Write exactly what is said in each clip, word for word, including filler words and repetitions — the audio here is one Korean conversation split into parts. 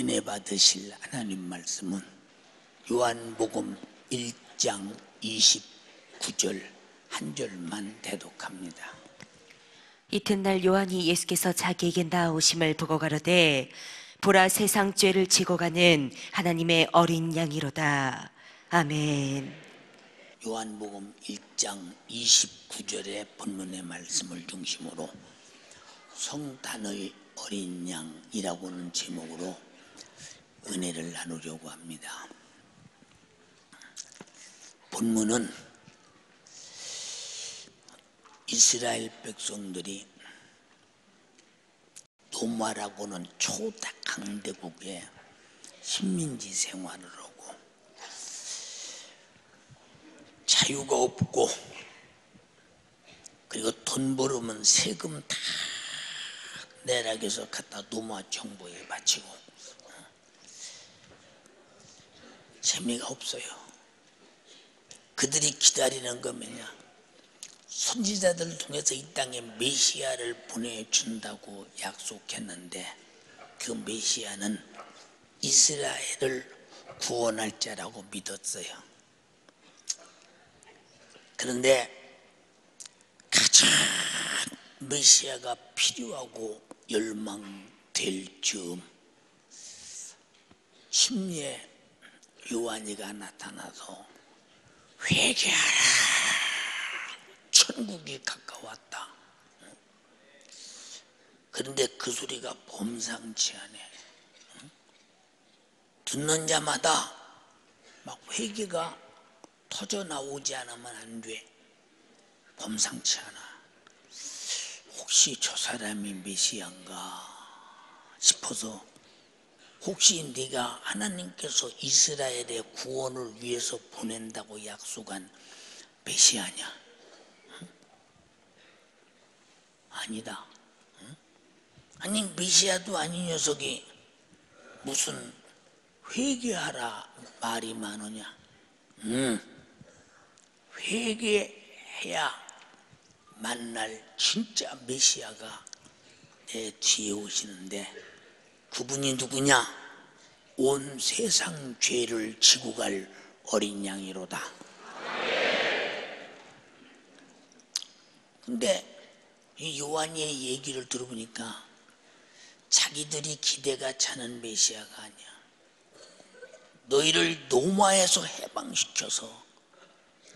은혜 받으실 하나님 말씀은 요한복음 일 장 이십구 절 한 절만 대독합니다. 이튿날 요한이 예수께서 자기에게 나아오심을 보고 가로되 보라 세상 죄를 지고 가는 하나님의 어린 양이로다. 아멘. 요한복음 일 장 이십구 절의 본문의 말씀을 중심으로 성탄의 어린 양이라고 하는 제목으로 은혜를 나누려고 합니다. 본문은 이스라엘 백성들이 노마라고 하는 초강대국의 식민지 생활을 하고 자유가 없고 그리고 돈 벌으면 세금 다 내락에서 갖다 노마 정부에 바치고 재미가 없어요. 그들이 기다리는 거 뭐냐, 선지자들을 통해서 이 땅에 메시아를 보내준다고 약속했는데 그 메시아는 이스라엘을 구원할 자라고 믿었어요. 그런데 가장 메시아가 필요하고 열망될 즈음 심리에 요한이가 나타나서 회개하라, 천국이 가까웠다. 그런데 그 소리가 범상치 않네. 듣는 자마다 막 회개가 터져 나오지 않으면 안 돼. 범상치 않아. 혹시 저 사람이 메시아인가 싶어서, 혹시 네가 하나님께서 이스라엘의 구원을 위해서 보낸다고 약속한 메시아냐? 응? 아니다. 응? 아니 메시아도 아닌 녀석이 무슨 회개하라 말이 많으냐? 응. 회개해야 만날 진짜 메시아가 내 뒤에 오시는데 그분이 누구냐? 온 세상 죄를 지고 갈 어린 양이로다. 근데 이 요한의 얘기를 들어보니까 자기들이 기대가 차는 메시아가 아니야. 너희를 노마에서 해방시켜서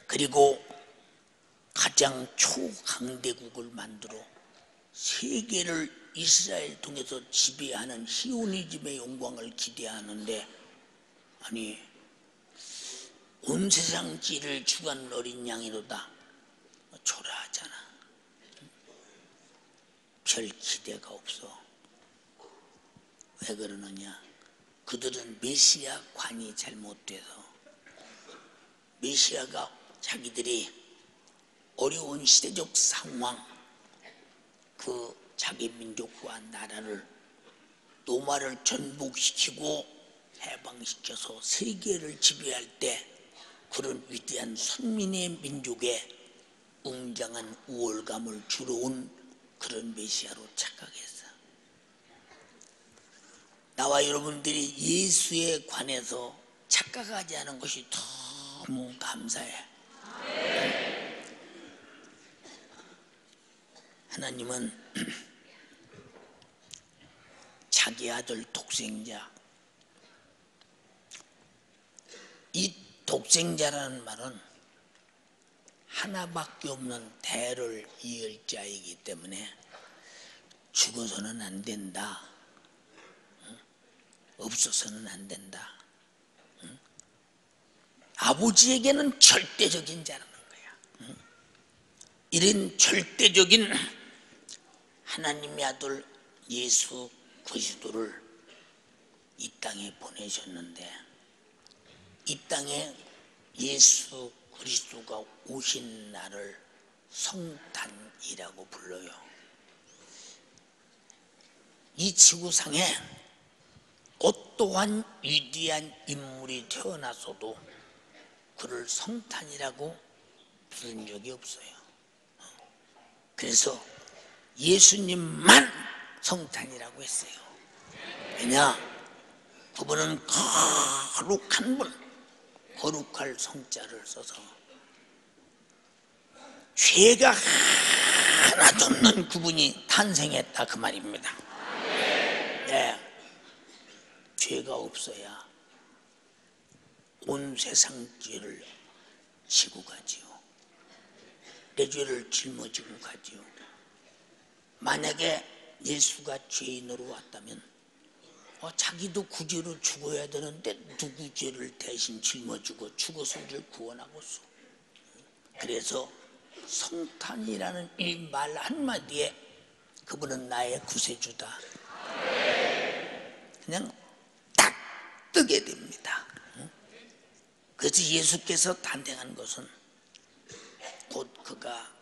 그리고 가장 초강대국을 만들어 세계를 이스라엘 통해서 지배하는 시오니즘의 영광을 기대하는데, 아니 온 세상 죄를 지고 가는 어린 양이로다, 초라하잖아. 별 기대가 없어. 왜 그러느냐, 그들은 메시아관이 잘못돼서 메시아가 자기들이 어려운 시대적 상황, 그 자기 민족과 나라를 노마를 전복시키고 해방시켜서 세계를 지배할 때 그런 위대한 선민의 민족에 웅장한 우월감을 주러 온 그런 메시아로 착각했어. 나와 여러분들이 예수에 관해서 착각하지 않은 것이 너무 감사해. 하나님은 자기 아들 독생자, 이 독생자라는 말은 하나밖에 없는 대를 이을 자이기 때문에 죽어서는 안 된다, 없어서는 안 된다, 아버지에게는 절대적인 자라는 거야. 이런 절대적인 하나님의 아들 예수 그리스도를 이 땅에 보내셨는데, 이 땅에 예수 그리스도가 오신 날을 성탄이라고 불러요. 이 지구상에 어떠한 위대한 인물이 태어나서도 그를 성탄이라고 부른 적이 없어요. 그래서 예수님만 성탄이라고 했어요. 왜냐? 그분은 거룩한 분, 거룩할 성자를 써서 죄가 하나도 없는 그분이 탄생했다 그 말입니다. 네, 죄가 없어야 온 세상 죄를 지고 가지요. 내 죄를 짊어지고 가지요. 만약에 예수가 죄인으로 왔다면 어, 자기도 구제로 죽어야 되는데 누구 죄를 대신 짊어지고 죽어서 우리를 구원하고서, 그래서 성탄이라는 이 말 한마디에 그분은 나의 구세주다 그냥 딱 뜨게 됩니다. 그래서 예수께서 탄생한 것은 곧 그가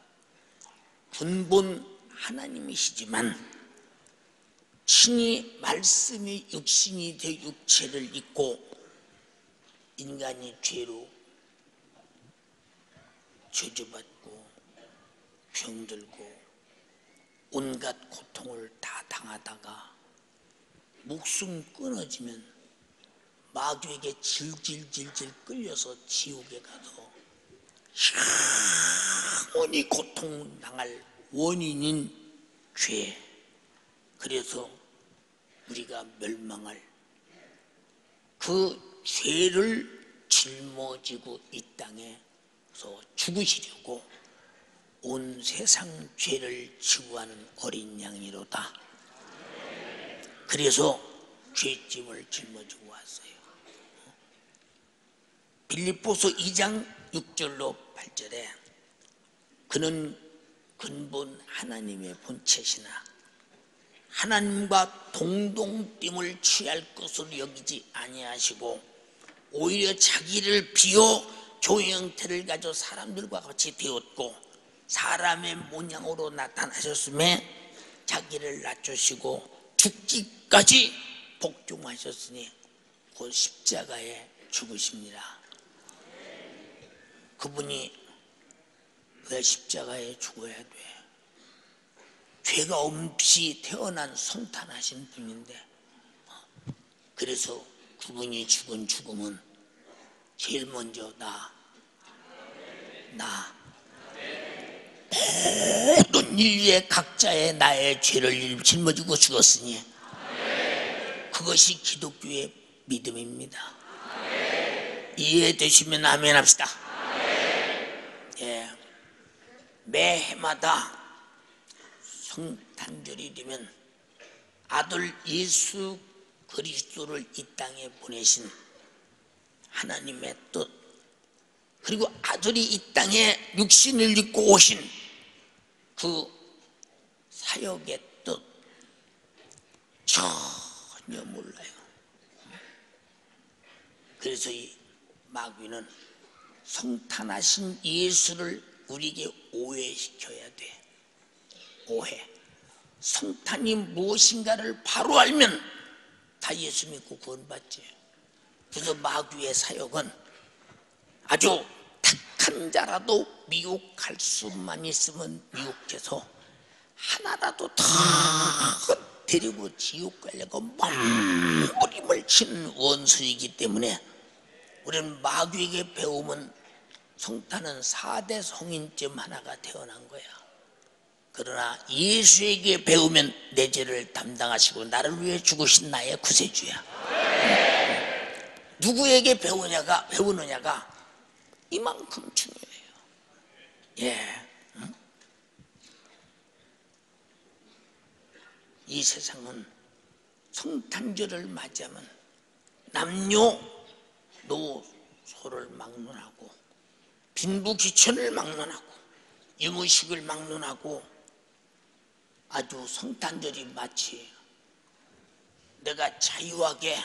근본 하나님이시지만 친히 말씀이 육신이 되 육체를 입고 인간이 죄로 저주받고 병들고 온갖 고통을 다 당하다가 목숨 끊어지면 마귀에게 질질질질 끌려서 지옥에 가서 영원히 고통당할 원인인 죄, 그래서 우리가 멸망할 그 죄를 짊어지고 이 땅에서 죽으시려고 온 세상 죄를 지고 하는 어린 양이로다. 그래서 죄짐을 짊어지고 왔어요. 빌립보서 이 장 육 절로 팔 절에 그는 근본 하나님의 본체시나 하나님과 동동됨을 취할 것으로 여기지 아니하시고 오히려 자기를 비워 종의 형태를 가져 사람들과 같이 되었고 사람의 모양으로 나타나셨음에 자기를 낮추시고 죽기까지 복종하셨으니 곧 십자가에 죽으십니다. 그분이 왜 십자가에 죽어야 돼? 죄가 없이 태어난 성탄하신 분인데, 그래서 그분이 죽은 죽음은 제일 먼저 나, 나 모든 인류의 각자의 나의 죄를 짊어지고 죽었으니 그것이 기독교의 믿음입니다. 이해되시면 아멘 합시다. 예, 매해마다 성탄절이 되면 아들 예수 그리스도를 이 땅에 보내신 하나님의 뜻, 그리고 아들이 이 땅에 육신을 입고 오신 그 사역의 뜻 전혀 몰라요. 그래서 이 마귀는 성탄하신 예수를 우리에게 오해시켜야 돼. 오해. 성탄이 무엇인가를 바로 알면 다 예수 믿고 구원받지. 그래서 마귀의 사역은 아주 탁한 자라도 미혹할 수만 있으면 미혹해서 하나라도 다 데리고 지옥 가려고 몸부림을 친 원수이기 때문에 우리는 마귀에게 배우면 성탄은 사대 성인쯤 하나가 태어난 거야. 그러나 예수에게 배우면 내 죄를 담당하시고 나를 위해 죽으신 나의 구세주야. 네. 누구에게 배우냐가, 배우느냐가 이만큼 중요해요. 예. 응? 이 세상은 성탄절을 맞이하면 남녀노소를 막론하고 빈부귀천을 막론하고 유무식을 막론하고 아주 성탄절이 마치 내가 자유하게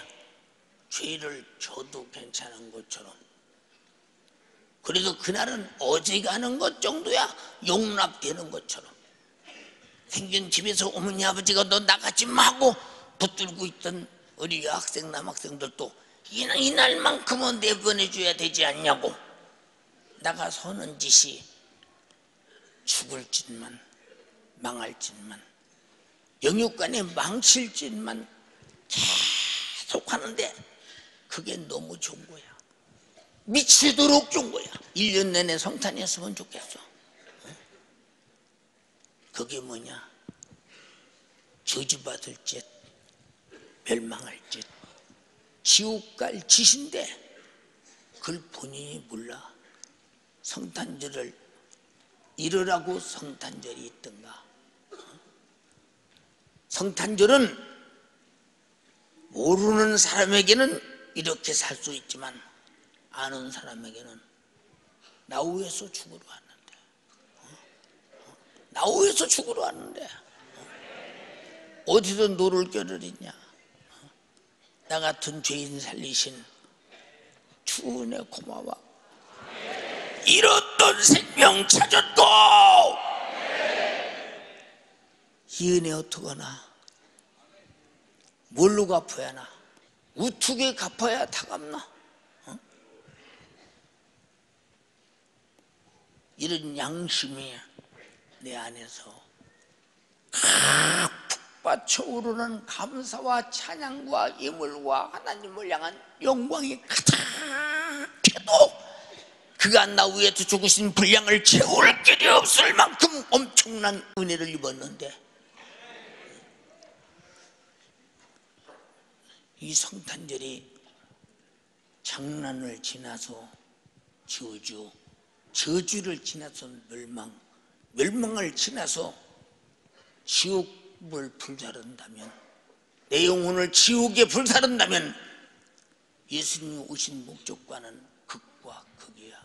죄를 져도 괜찮은 것처럼, 그래도 그날은 어지간한 것 정도야 용납되는 것처럼 생긴 집에서 어머니 아버지가 너 나가지 마고 붙들고 있던 우리 여학생 남학생들도 이날, 이날만큼은 내보내줘야 되지 않냐고 나가서는 짓이 죽을 짓만 망할 짓만 영육간에 망칠 짓만 계속 하는데 그게 너무 좋은 거야. 미치도록 좋은 거야. 일 년 내내 성탄했으면 좋겠어. 그게 뭐냐? 저주받을 짓, 멸망할 짓, 지옥 갈 짓인데 그걸 본인이 몰라. 성탄절을 이러라고 성탄절이 있던가. 성탄절은 모르는 사람에게는 이렇게 살 수 있지만 아는 사람에게는 나 위해서 죽으러 왔는데, 어? 나 위해서 죽으러 왔는데 어? 어디서 노를 겨를이냐. 어? 나 같은 죄인 살리신 주 은혜 고마워. 잃었던 생명 찾았고 이 은혜 어떡하나. 뭘로 갚아야 하나? 우투게 갚아야 다 갚나? 어? 이런 양심이 내 안에서 푹 받쳐오르는 감사와 찬양과 예물과 하나님을 향한 영광이 가득해도 그가 나 위에서 죽으신 분량을 채울 길이 없을 만큼 엄청난 은혜를 입었는데 이 성탄절이 장난을 지나서 저주, 저주를 지나서 멸망, 멸망을 지나서 지옥을 불사른다면, 내 영혼을 지옥에 불사른다면 예수님이 오신 목적과는 극과 극이야.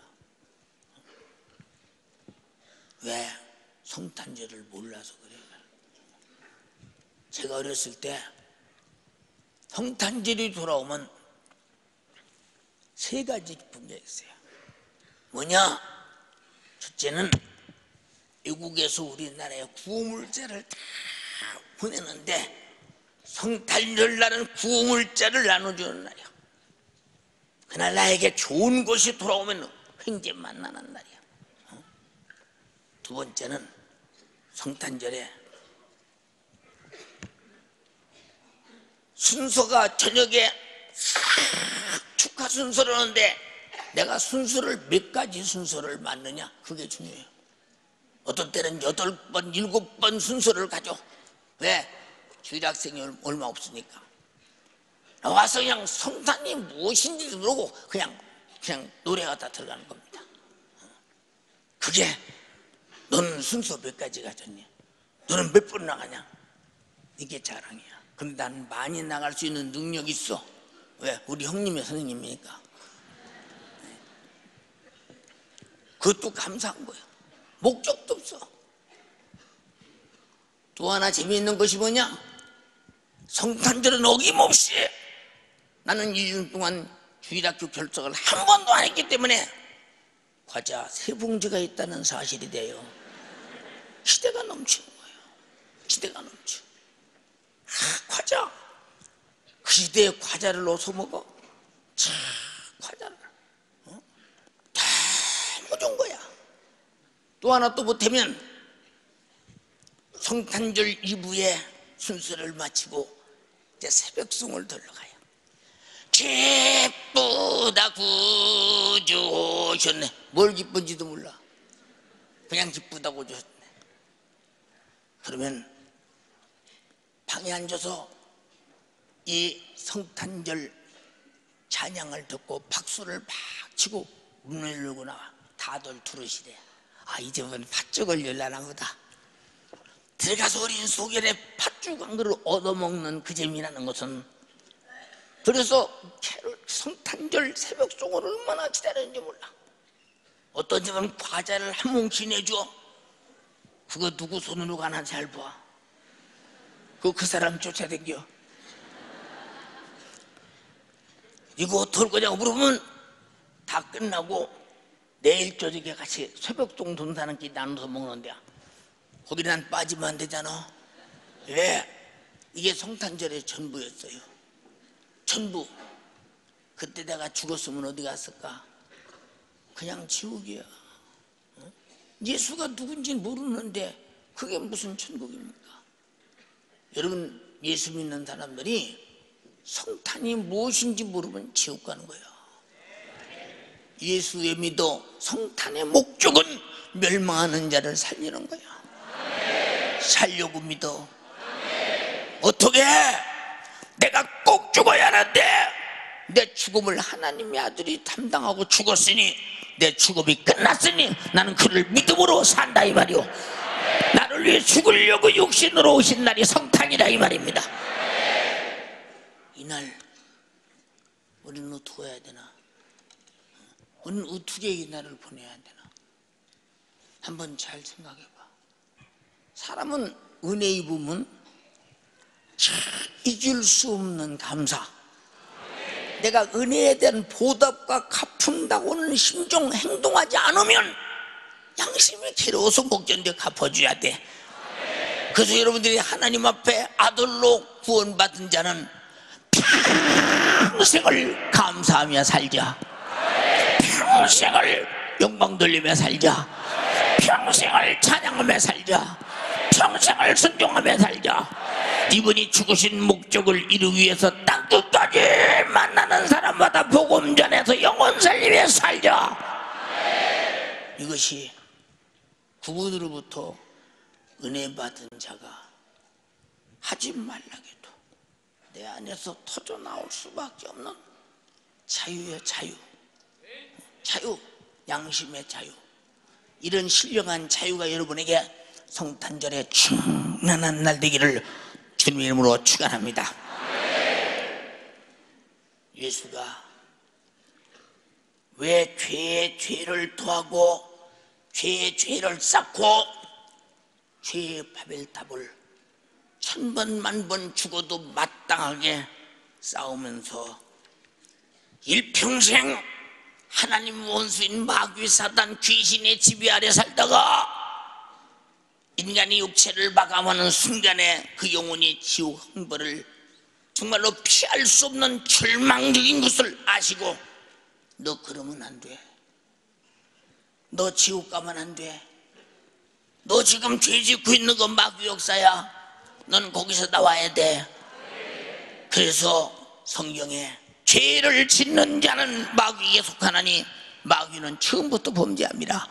왜? 성탄절을 몰라서 그래요. 제가 어렸을 때 성탄절이 돌아오면 세 가지 기쁜 게 있어요. 뭐냐? 첫째는 외국에서 우리나라에 구호물자를 다 보내는데 성탄절 날은 구호물자를 나눠주는 날이야. 그날 나에게 좋은 것이 돌아오면 횡재만 나는 날이야. 어? 두 번째는 성탄절에 순서가 저녁에 축하 순서를 하는데 내가 순서를 몇 가지 순서를 맞느냐 그게 중요해요. 어떤 때는 여덟 번, 일곱 번 순서를 가져. 왜? 주일 학생이 얼마 없으니까 나와서 그냥 성탄이 무엇인지 모르고 그냥 그냥 노래가 다 들어가는 겁니다. 그게 너는 순서 몇 가지 가졌니? 너는 몇 번 나가냐? 이게 자랑이야. 근데 난 많이 나갈 수 있는 능력이 있어. 왜? 우리 형님의 선생님이니까. 그것도 감사한 거야. 목적도 없어. 또 하나 재미있는 것이 뭐냐? 성탄절은 어김없이 나는 일 년 동안 주일학교 결석을 한 번도 안 했기 때문에 과자 세 봉지가 있다는 사실이 돼요. 기대가 넘치는 거예요. 기대가 넘쳐. 아, 과자. 그 시대에 과자를 어디서 먹어? 참, 과자를. 어? 다 모종 거야. 또 하나 또 못하면 성탄절 이브에 순서를 마치고 이제 새벽송을 들러가요. 기쁘다 구주 오셨네. 뭘 기쁜지도 몰라. 그냥 기쁘다고 오셨네. 그러면 방에 앉아서 이 성탄절 찬양을 듣고 박수를 막 치고 문을 열고 나와. 다들 들으시래. 아, 이제는 팥죽을 열려나 보다. 들어가서 어린 소결의 팥죽 한 그릇 얻어먹는 그 재미라는 것은 그래서 성탄절 새벽송을 얼마나 기다리는지 몰라. 어떤 집은 과자를 한 뭉치 내줘. 그거 누구 손으로 가나 잘 봐. 그, 그 사람 쫓아댕겨. 이거 어떨 거냐고 물으면 다 끝나고 내일 저녁에 같이 새벽동 돈 사는 끼 나눠서 먹는데 거기 난 빠지면 안 되잖아. 왜? 이게 성탄절의 전부였어요. 전부. 그때 내가 죽었으면 어디 갔을까? 그냥 지옥이야. 응? 예수가 누군지 모르는데 그게 무슨 천국입니까? 여러분, 예수 믿는 사람들이 성탄이 무엇인지 물으면 지옥 가는 거예요. 예수의 믿어 성탄의 목적은 멸망하는 자를 살리는 거예요. 살려고 믿어. 어떻게? 내가 꼭 죽어야 하는데 내 죽음을 하나님의 아들이 담당하고 죽었으니, 내 죽음이 끝났으니 나는 그를 믿음으로 산다 이 말이오. 나를 위해 죽으려고 육신으로 오신 날이 성탄이다 이 말입니다. 이날 우리는 어떻게 해야 되나? 우리는 어떻게 이날을 보내야 되나? 한번 잘 생각해봐. 사람은 은혜 입으면 참 잊을 수 없는 감사, 내가 은혜에 대한 보답과 갚은다고는 심정 행동하지 않으면 양심이 괴로워서 목전대 갚아줘야 돼. 그래서 여러분들이 하나님 앞에 아들로 구원받은 자는 평생을 감사하며 살자. 평생을 영광 돌리며 살자. 평생을 찬양하며 살자. 평생을 순종하며 살자. 이분이 죽으신 목적을 이루기 위해서 땅끝까지 만나는 사람마다 복음 전해서 영혼 살리며 살자. 이것이 그분으로부터 은혜 받은 자가 하지 말라게도 내 안에서 터져 나올 수밖에 없는 자유의 자유, 자유, 양심의 자유, 이런 신령한 자유가 여러분에게 성탄절에 충만한 날 되기를 주님의 이름으로 축원합니다. 예수가 왜 죄의 죄를 더하고 죄의 죄를 쌓고 죄의 바벨탑을 천번 만번 죽어도 마땅하게 싸우면서 일평생 하나님 원수인 마귀 사단 귀신의 지배 아래 살다가 인간이 육체를 마감하는 순간에 그 영혼이 지옥 형벌을 정말로 피할 수 없는 절망적인 것을 아시고, 너 그러면 안 돼. 너 지옥 가면 안 돼. 너 지금 죄 짓고 있는 건 마귀 역사야. 넌 거기서 나와야 돼. 그래서 성경에 죄를 짓는 자는 마귀에 속하나니 마귀는 처음부터 범죄합니다.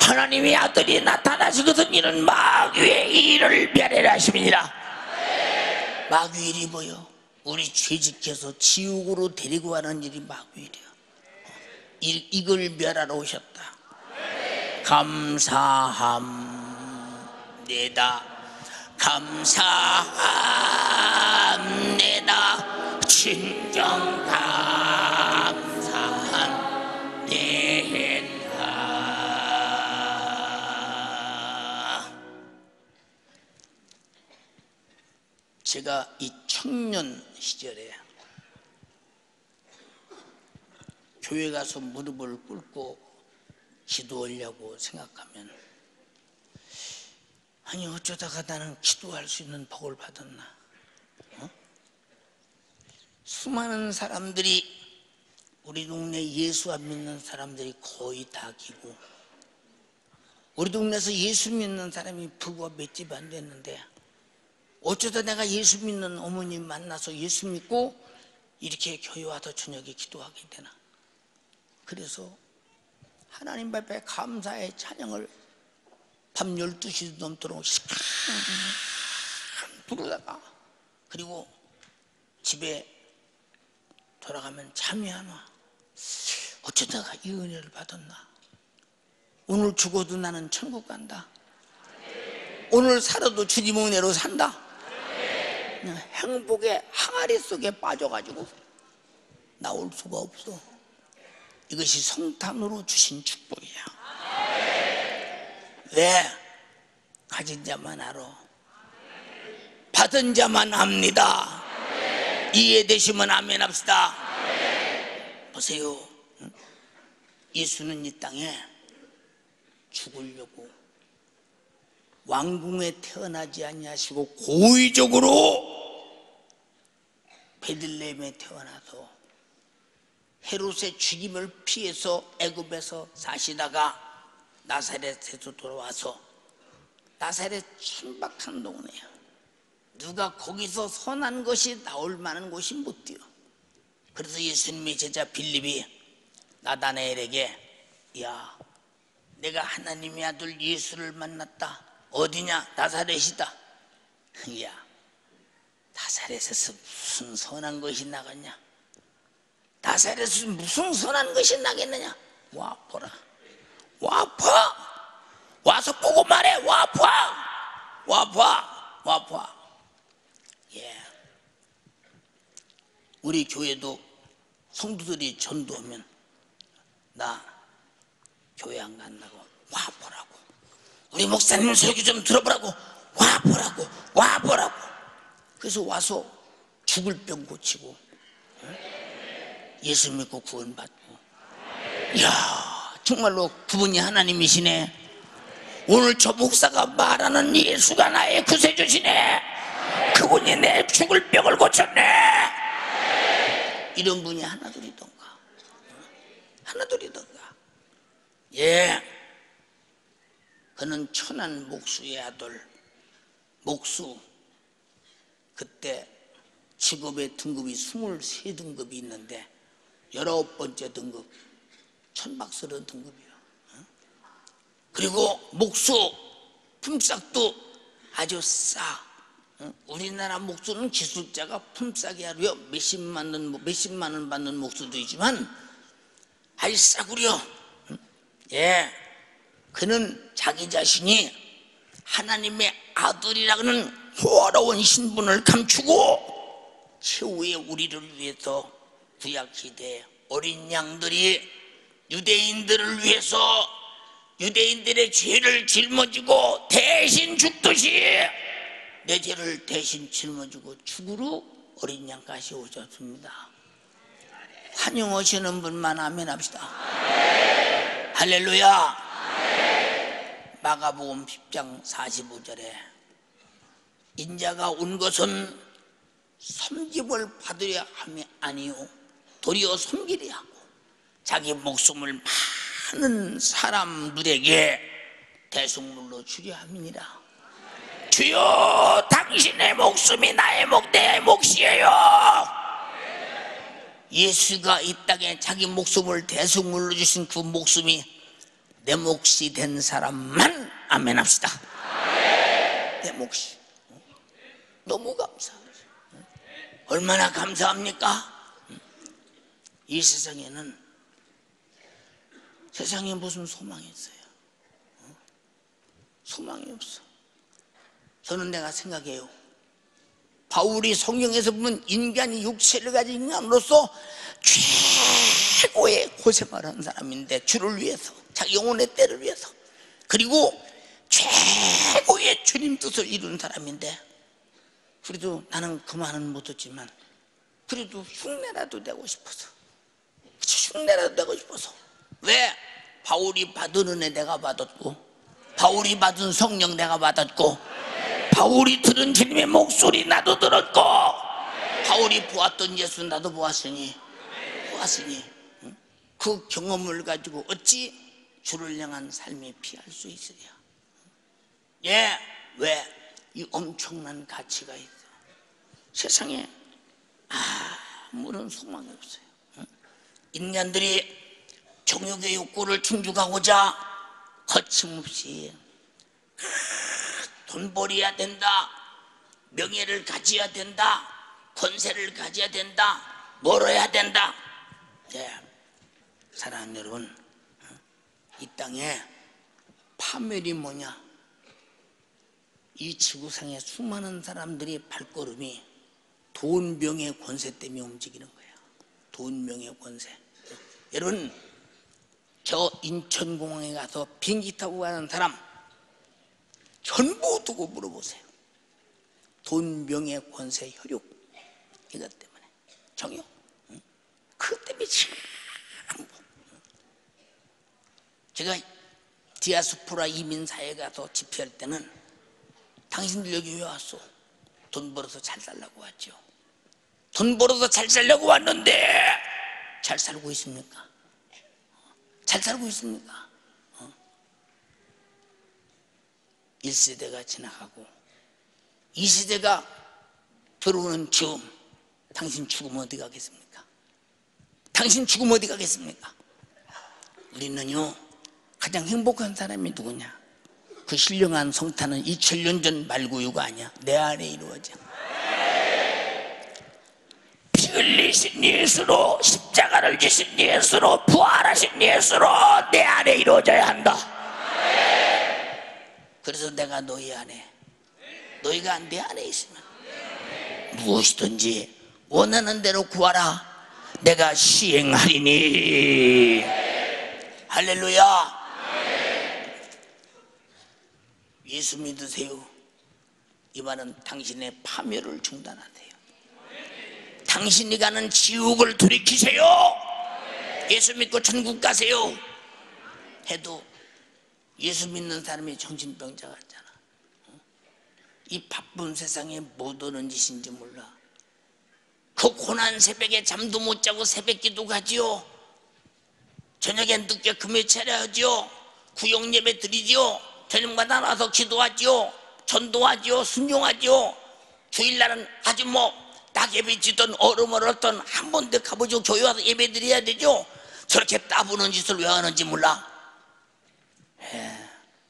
하나님의 아들이 나타나시거든 이런 마귀의 일을 멸하려 하심이니라. 마귀의 일이 뭐요? 우리 죄짓겨서 지옥으로 데리고 가는 일이 마귀의 일이요. 이, 이걸 멸하러 오셨다. 감사합니다. 감사합니다. 진정 감사합니다. 제가 이 청년 시절에 교회 가서 무릎을 꿇고 기도하려고 생각하면, 아니 어쩌다가 나는 기도할 수 있는 복을 받았나? 어? 수많은 사람들이, 우리 동네 예수 안 믿는 사람들이 거의 다 기고, 우리 동네에서 예수 믿는 사람이 부부가 몇 집 안 됐는데, 어쩌다 내가 예수 믿는 어머님 만나서 예수 믿고 이렇게 교회 와서 저녁에 기도하게 되나? 그래서 하나님 앞에 감사의 찬양을 밤 열두 시도 넘도록 부르다가, 그리고 집에 돌아가면 잠이 안 와. 어쩌다가 이 은혜를 받았나? 오늘 죽어도 나는 천국 간다. 오늘 살아도 주님 은혜로 산다. 행복의 항아리 속에 빠져가지고 나올 수가 없어. 이것이 성탄으로 주신 축복이야. 왜? 가진 자만 알아. 받은 자만 압니다. 이해되시면 아멘합시다. 네. 보세요. 예수는 이 땅에 죽으려고 왕궁에 태어나지 아니하시고 고의적으로 베들레헴에 태어나서 헤롯의 죽임을 피해서 애굽에서 사시다가 나사렛에서 돌아와서 나사렛 천박한 동네야. 누가 거기서 선한 것이 나올 만한 곳이 못 돼요. 그래서 예수님의 제자 빌립이 나다네엘에게 야, 내가 하나님의 아들 예수를 만났다. 어디냐? 나사렛이다. 야, 나사렛에서 무슨 선한 것이 나갔냐? 나사렛에서 무슨 선한 것이 나겠느냐? 와 보라, 와 봐, 와서 보고 말해. 와 봐, 와 봐, 와 봐. 예, 우리 교회도 성도들이 전도하면 나 교회 안 간다고 와 보라고, 우리 목사님 설교 좀 들어보라고 와 보라고, 와 보라고. 그래서 와서 죽을 병 고치고 예수 믿고 구원 받고. 이야, 정말로 그분이 하나님이시네. 오늘 저 목사가 말하는 예수가 나의 구세주시네. 그분이 내 죽을 병을 고쳤네. 이런 분이 하나둘이던가 하나둘이던가. 예, 그는 천한 목수의 아들. 목수, 그때 직업의 등급이 스물세 등급이 있는데 열아홉 번째 등급, 천박스러운 등급이에요. 그리고 목수 품삯도 아주 싸. 우리나라 목수는 기술자가 품삯이 하루에 몇십만 원, 몇십만 원 받는 목수도 있지만 아주 싸구려. 예, 그는 자기 자신이 하나님의 아들이라는 호화로운 신분을 감추고 최후의 우리를 위해서 구약시대의 어린 양들이 유대인들을 위해서 유대인들의 죄를 짊어지고 대신 죽듯이 내 죄를 대신 짊어지고 죽으러 어린 양까지 오셨습니다. 환영하시는 분만 아멘합시다. 할렐루야. 네. 마가복음 십 장 사십오 절에 인자가 온 것은 섬김을 받으려 함이 아니요 도리어 섬기려 하고 자기 목숨을 많은 사람들에게 대속물로 주려 함이니라. 네. 주여, 당신의 목숨이 나의 목, 내 몫이에요. 네. 예수가 이 땅에 자기 목숨을 대속물로 주신 그 목숨이 내 몫이 된 사람만 아멘합시다. 아멘. 내 몫이. 너무 감사합니다. 얼마나 감사합니까? 이 세상에는 세상에 무슨 소망이 있어요? 소망이 없어. 저는 내가 생각해요. 바울이 성경에서 보면 인간이 육체를 가진 인간으로서 최고의 고생을 한 사람인데 주를 위해서, 자기 영혼의 때를 위해서, 그리고 최고의 주님 뜻을 이룬 사람인데 그래도 나는 그만은 못했지만 그래도 흉내라도 내고 싶어서, 흉내라도 내고 싶어서. 왜? 바울이 받은 은혜 내가 받았고, 바울이 받은 성령 내가 받았고, 바울이 들은 주님의 목소리 나도 들었고, 바울이 보았던 예수 나도 보았으니 보았으니 그 경험을 가지고 어찌 주를 향한 삶이 피할 수 있으랴. 예, 왜? 이 엄청난 가치가 있어. 세상에 아무런 소망이 없어요. 응? 인간들이 정욕의 욕구를 충족하고자 거침없이 돈벌이야 된다, 명예를 가져야 된다, 권세를 가져야 된다, 멀어야 된다. 예, 사랑하는 여러분, 이 땅에 파멸이 뭐냐? 이 지구상에 수많은 사람들이 발걸음이 돈, 명예, 권세 때문에 움직이는 거야. 돈, 명예, 권세. 여러분, 저 인천공항에 가서 비행기 타고 가는 사람 전부 두고 물어보세요. 돈, 명예, 권세, 혈육, 이것 때문에 정욕, 그것 때문에 참. 제가 디아스포라 이민사회에 가서 집회할 때는 당신들 여기 왜 왔어? 돈 벌어서 잘 살라고 왔죠. 돈 벌어서 잘 살려고 왔는데 잘 살고 있습니까? 잘 살고 있습니까? 어? 일 세대가 지나가고 이 세대가 들어오는 죽음, 당신 죽음 어디 가겠습니까? 당신 죽음 어디 가겠습니까? 우리는요, 가장 행복한 사람이 누구냐? 그 신령한 성탄은 이천 년 전 말구유가 아니야. 내 안에 이루어져. 피 흘리신 예수로, 십자가를 지신 예수로, 부활하신 예수로 내 안에 이루어져야 한다. 그래서 내가 너희 안에, 너희가 내 안에 있으면 무엇이든지 원하는 대로 구하라, 내가 시행하리니. 할렐루야. 예수 믿으세요. 이 말은 당신의 파멸을 중단하세요. 당신이 가는 지옥을 돌이키세요. 예수 믿고 천국 가세요 해도 예수 믿는 사람이 정신병자 같잖아. 이 바쁜 세상에 뭐 하는 짓인지 몰라. 그 고난 새벽에 잠도 못 자고 새벽기도 가지요. 저녁에 늦게 금요 차려야지요. 구역예배 드리지요. 저녁마다 나와서 기도하지요. 전도하지요. 순종하지요. 주일날은 아주 뭐 낙예배 지든 얼음 얼었든 한 번도 가보죠. 교회 와서 예배 드려야 되죠. 저렇게 따부는 짓을 왜 하는지 몰라. 에,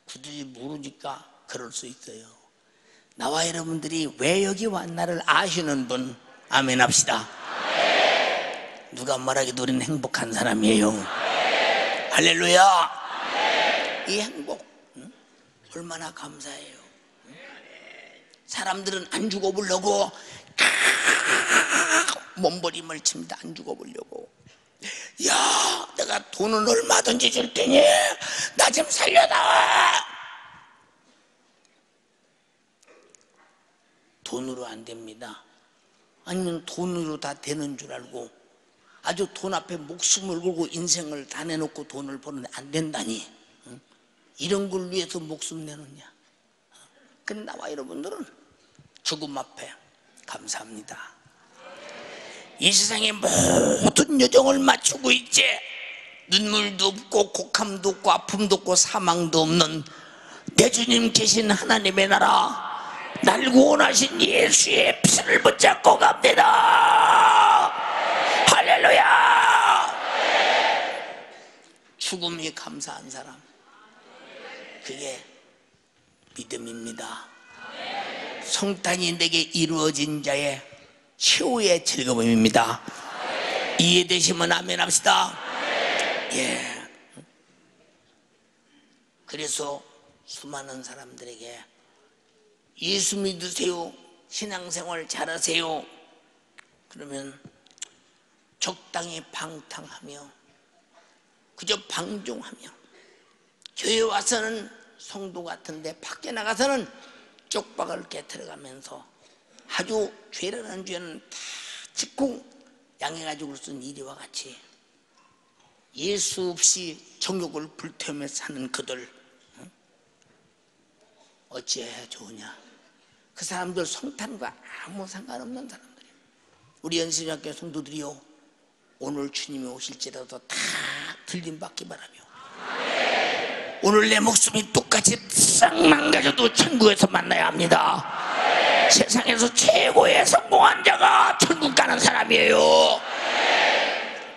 굳이 모르니까 그럴 수 있어요. 나와 여러분들이 왜 여기 왔나를 아시는 분 아멘 합시다. 누가 말하기도 우리는 행복한 사람이에요. 할렐루야. 이 행복 얼마나 감사해요. 사람들은 안 죽어보려고 몸부림을 칩니다. 안 죽어보려고. 야, 내가 돈은 얼마든지 줄 테니 나 좀 살려다. 돈으로 안 됩니다. 아니면 돈으로 다 되는 줄 알고 아주 돈 앞에 목숨을 걸고 인생을 다 내놓고 돈을 버는데 안 된다니. 이런 걸 위해서 목숨 내놓냐? 근데 나와 여러분들은 죽음 앞에 감사합니다. 이 세상의 모든 여정을 마치고 있지, 눈물도 없고 곡함도 없고 아픔도 없고 사망도 없는 내 주님 계신 하나님의 나라, 날 구원하신 예수의 피를 붙잡고 갑니다. 할렐루야. 죽음이 감사한 사람, 그게 믿음입니다. 네. 성탄이 내게 이루어진 자의 최후의 즐거움입니다. 네. 이해되시면 아멘합시다. 네. 예. 그래서 수많은 사람들에게 예수 믿으세요, 신앙생활 잘하세요 그러면 적당히 방탕하며 그저 방종하며, 교회 와서는 성도 같은데 밖에 나가서는 쪽박을 깨트려가면서 아주 죄라는 죄는 다 직공 양해가지고 쓴 이리와 같이 예수 없이 정욕을 불태우며 사는 그들 어찌해야 좋으냐? 그 사람들 성탄과 아무 상관없는 사람들이에요. 우리 연세대학교 성도들이요, 오늘 주님이 오실지라도 다 들림받기 바라며, 오늘 내 목숨이 똑같이 싹 망가져도 천국에서 만나야 합니다. 네. 세상에서 최고의 성공한 자가 천국 가는 사람이에요. 네.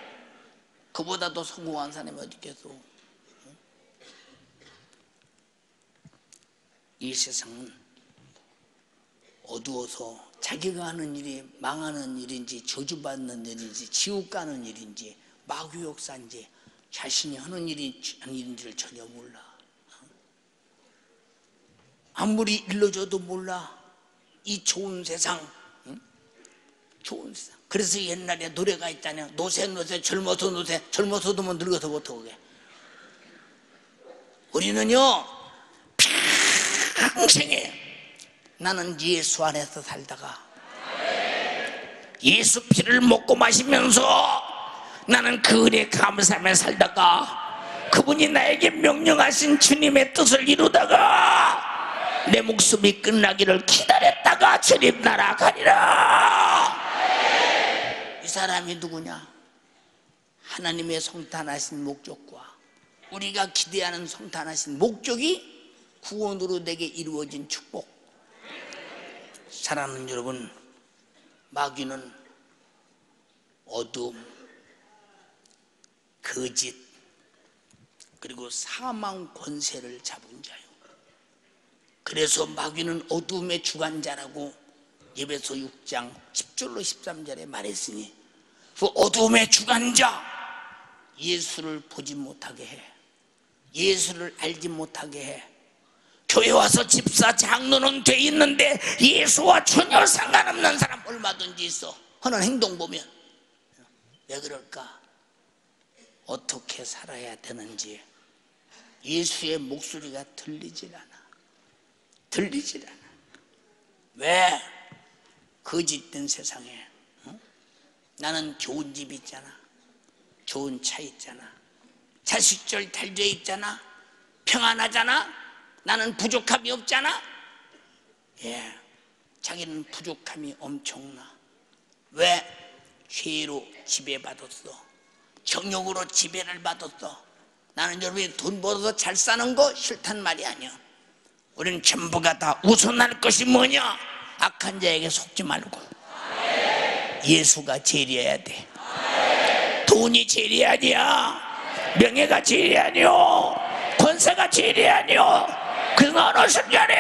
그보다 더 성공한 사람이 어디 있겠어? 이 세상은 어두워서 자기가 하는 일이 망하는 일인지, 저주받는 일인지, 지옥 가는 일인지, 마귀 역사인지, 자신이 하는 일이 아닌지를 전혀 몰라. 아무리 일러줘도 몰라. 이 좋은 세상, 응? 좋은 세상. 그래서 옛날에 노래가 있다냐. 노세 노세 젊어서 노세, 젊어서 도면 늙어서 못 오게. 우리는요, 평생에 나는 예수 안에서 살다가 예수 피를 먹고 마시면서 나는 그 은혜에 감사하며 살다가, 그분이 나에게 명령하신 주님의 뜻을 이루다가 내 목숨이 끝나기를 기다렸다가 주님 나라 가리라. 이 사람이 누구냐? 하나님의 성탄하신 목적과 우리가 기대하는 성탄하신 목적이 구원으로 내게 이루어진 축복. 사랑하는 여러분, 마귀는 어둠, 거짓, 그리고 사망 권세를 잡은 자요. 그래서 마귀는 어둠의 주관자라고 에베소 육 장 십 절로 십삼 절에 말했으니, 그 어둠의 주관자, 예수를 보지 못하게 해, 예수를 알지 못하게 해. 교회 와서 집사 장로는 돼 있는데 예수와 전혀 상관없는 사람 얼마든지 있어. 하는 행동 보면 왜 그럴까? 어떻게 살아야 되는지 예수의 목소리가 들리질 않아. 들리질 않아. 왜? 거짓된 세상에. 응? 나는 좋은 집 있잖아, 좋은 차 있잖아, 자식들 잘 돼 있잖아, 평안하잖아, 나는 부족함이 없잖아. 예, 자기는 부족함이 엄청나. 왜? 죄로 지배받았어. 정욕으로 지배를 받았어. 나는 여러분이 돈 벌어서 잘 사는 거 싫단 말이 아니야. 우리는 전부가 다 우선할 것이 뭐냐? 악한 자에게 속지 말고 예수가 제일이어야 돼. 돈이 제일이 아니야. 명예가 제일이 아니오. 권세가 제일이 아니오. 그건 오순절에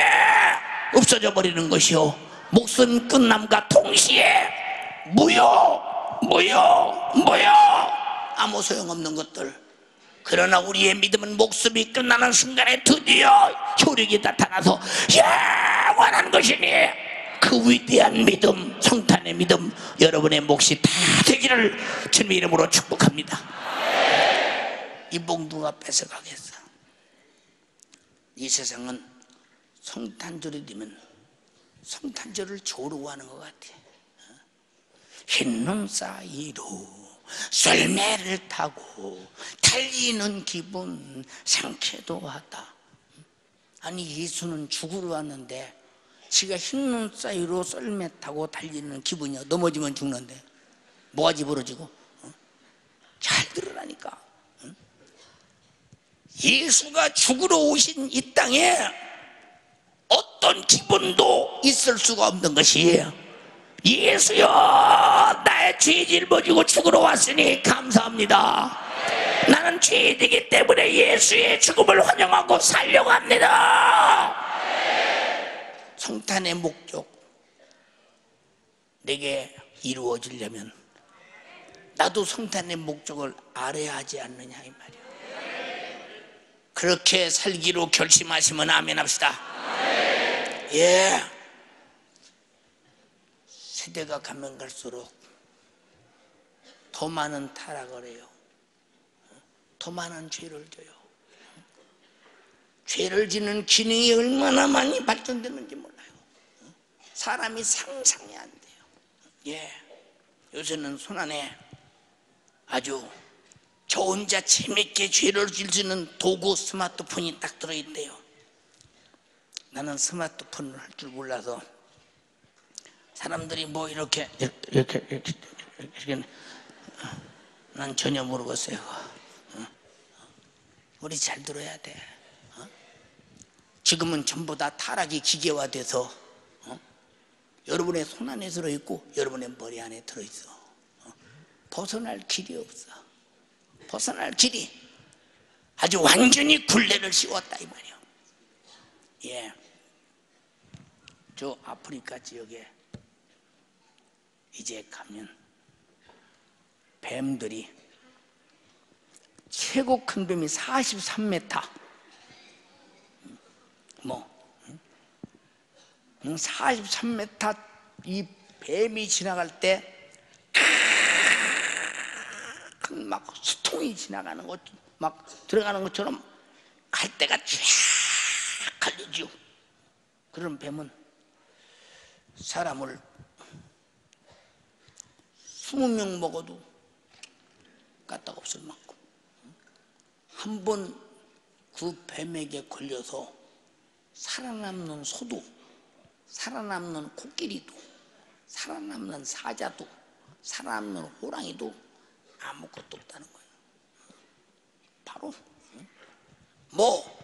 없어져 버리는 것이요, 목숨 끝남과 동시에 무효, 무효, 무효, 아무 소용없는 것들. 그러나 우리의 믿음은 목숨이 끝나는 순간에 드디어 효력이 나타나서 영원한 것이니, 그 위대한 믿음, 성탄의 믿음, 여러분의 몫이 다 되기를 주님의 이름으로 축복합니다. 이봉 누가 뺏어가겠어? 이 세상은 성탄절이 되면 성탄절을 조롱하는 것 같아. 흰눈 사이로 썰매를 타고 달리는 기분 상쾌도 하다. 아니, 예수는 죽으러 왔는데 지가 흰눈 사이로 썰매 타고 달리는 기분이야. 넘어지면 죽는데 뭐가 부러지고. 잘 들으라니까. 예수가 죽으러 오신 이 땅에 어떤 기분도 있을 수가 없는 것이에요. 예수여, 나의 죄 짊어지고 죽으러 왔으니 감사합니다. 나는 죄인이기 때문에 예수의 죽음을 환영하고 살려고 합니다. 성탄의 목적 내게 이루어지려면 나도 성탄의 목적을 알아야 하지 않느냐 이 말이에요. 그렇게 살기로 결심하시면 아멘합시다. 네. 예, 세대가 가면 갈수록 더 많은 타락을 해요. 더 많은 죄를 져요. 죄를 지는 기능이 얼마나 많이 발전되는지 몰라요. 사람이 상상이 안 돼요. 예, 요새는 손안에 아주 저 혼자 재밌게 죄를 질지는 도구 스마트폰이 딱 들어있대요. 나는 스마트폰을 할 줄 몰라서 사람들이 뭐 이렇게 이렇게 이렇게, 이렇게. 난 전혀 모르겠어요. 우리 잘 들어야 돼. 지금은 전부 다 타락이 기계화돼서 여러분의 손 안에 들어있고 여러분의 머리 안에 들어있어. 벗어날 길이 없어. 벗어날 길이 아주 완전히 굴레를 씌웠다 이 말이요. 예, 저 아프리카 지역에 이제 가면 뱀들이, 최고 큰 뱀이 사십삼 미터, 뭐 사십삼 미터 이 뱀이 지나갈 때 막 수통이 지나가는 것, 막 들어가는 것처럼 갈대가 쫙 갈리죠. 그런 뱀은 사람을 스무 명 먹어도 까딱 없을 만큼, 한 번 그 뱀에게 걸려서 살아남는 소도, 살아남는 코끼리도, 살아남는 사자도, 살아남는 호랑이도 아무것도 없다는 거예요. 바로 뭐